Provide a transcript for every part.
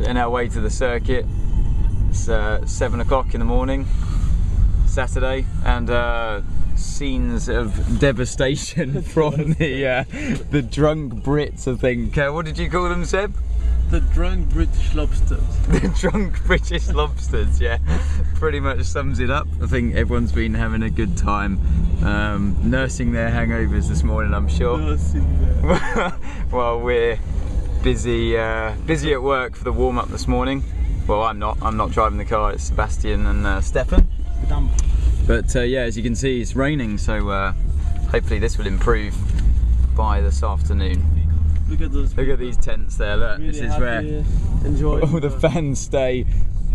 on our way to the circuit. It's 7 o'clock in the morning, Saturday, and scenes of devastation from the drunk Brits, I think. What did you call them, Seb? The drunk British lobsters. The drunk British lobsters, yeah. Pretty much sums it up. I think everyone's been having a good time nursing their hangovers this morning, I'm sure. Nursing their... Well, we're busy, busy at work for the warm-up this morning. Well, I'm not driving the car, it's Sebastian and Stefan. But yeah, as you can see, it's raining, so hopefully this will improve by this afternoon. Look at those. Look at these tents there. Look, really, this is where all the fans stay.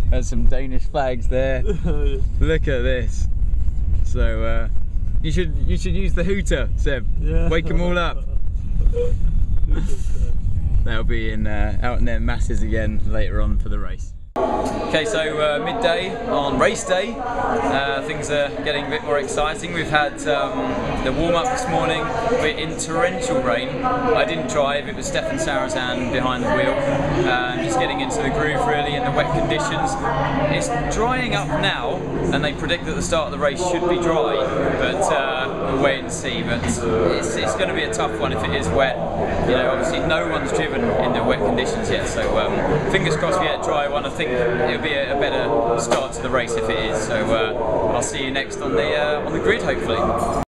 There's some Danish flags there. Look at this. So you should use the hooter, Seb. Yeah. Wake them all up. They'll be in out in their masses again later on for the race. Okay, so midday on race day, things are getting a bit more exciting. We've had the warm-up this morning. We're in torrential rain. I didn't drive, it was Stéphane Sarrazin behind the wheel. Just getting into the groove really in the wet conditions. It's drying up now, and they predict that the start of the race should be dry, but we'll wait and see. But it's going to be a tough one if it is wet. You know, obviously no one's driven in the wet conditions yet, so fingers crossed we had a dry one. I think it'll be a better start to the race if it is, so I'll see you next on the grid, hopefully.